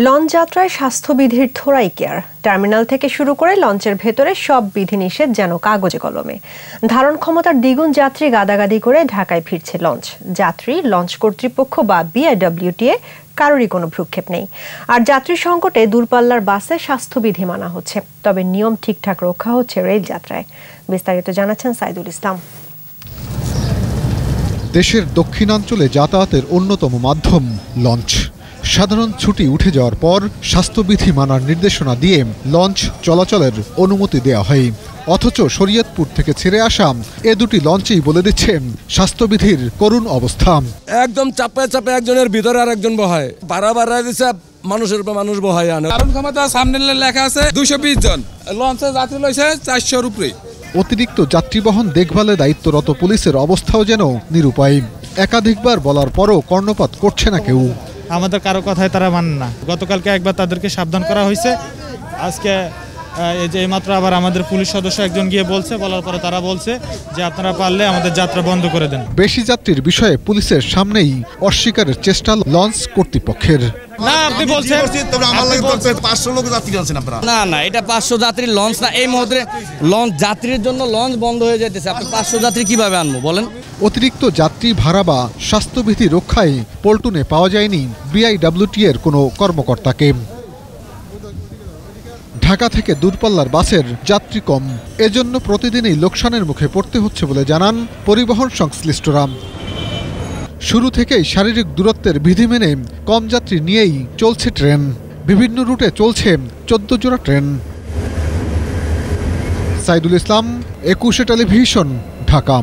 Launch यात्राय स्वास्थ्य विधिर थोड़ाई care terminal थेके शुरू करे लॉन्चेर भेतरे सब विधिनिषेध जेन कागजे कलमे धारण क्षमतार द्विगुण यात्री गादागादी करे ढाकाय फिरछे लॉन्च यात्री लॉन्च कर्तृपक्ष बा BIWTA कारोरই কোনো ভ্রুক্ষেপ নেই আর যাত্রী সংকটে দূরপাল্লার বাসে স্বাস্থ্যবিধি মানা হচ্ছে তবে নিয়ম ঠিকঠাক রক্ষা হচ্ছে রেল যাত্রায় বিস্তারিত জানাচ্ছেন সাইদুল ইসলাম। দেশের দক্ষিণাঞ্চলে যাতায়াতের অন্যতম মাধ্যম লঞ্চ। সাধারণ ছুটি উঠে যাওয়ার পর স্বাস্থ্যবিধি মানার নির্দেশনা দিয়ে লঞ্চ চলাচলের অনুমতি দেয়া হয়। অথচ শরীয়তপুর থেকে ছেড়ে আসা এ দুটি লঞ্চেই বলে দিচ্ছে স্বাস্থ্যবিধির করুণ অবস্থা। একদম চাপে চাপে একজনের ভিতরে আর একজন বহায়, বাড়া বাড়া দিছে মানুষের উপর মানুষ বহায় আনে। কারণ ক্ষমতা সামনে লেখা আছে ২২০ জন, লঞ্চে যাত্রী লইছে ৪০০ রূপে। অতিরিক্ত যাত্রীবহন দেখভালে দায়িত্বরত পুলিশের অবস্থাও যেন নিরুপায়। একাধিকবার বলার পরও কর্ণপাত করছে না কেউ। আমাদের কারো কথাই তারা মানে না। গতকালকে একবার তাদেরকে সাবধান করা হয়েছে, আজকে এই যে এইমাত্র আবার আমাদের পুলিশ সদস্য একজন গিয়ে বলছে, বলার পরে তারা বলছে যে আপনারা পারলে আমাদের যাত্রা বন্ধ করে দেন। বেশি যাত্রীর বিষয়ে পুলিশের সামনেই অস্বীকারের চেষ্টা লঞ্চ কর্তৃপক্ষের। না আপনি বলছেন তবে আমার লাগে তো 500 লোক যাত্রী আছেন আপনারা। না না, এটা 500 যাত্রী লঞ্চ না। এই মুহূর্তে লঞ্চ যাত্রীর জন্য লঞ্চ বন্ধ হয়ে যাইতেছে। আপনি 500 যাত্রী কিভাবে আনবো বলেন? অতিরিক্ত যাত্রী ভাড়া বা স্বাস্থ্যবিধি রক্ষায় পল্টনে পাওয়া যায়নি BIWTA এর কোনো কর্মকর্তাকে। ঢাকা থেকে দূরপাল্লার বাসের যাত্রী কম, এজন্য প্রতিদিনই লোকসানের মুখে পড়তে হচ্ছে বলে জানান পরিবহন সংশ্লিষ্টরা। শুরু থেকেই শারীরিক দূরত্বের বিধি মেনে কম যাত্রী নিয়েই চলছে ট্রেন। বিভিন্ন রুটে চলছে 14 জোড়া ট্রেন। সাইদুল ইসলাম, একুশে টেলিভিশন, ঢাকা।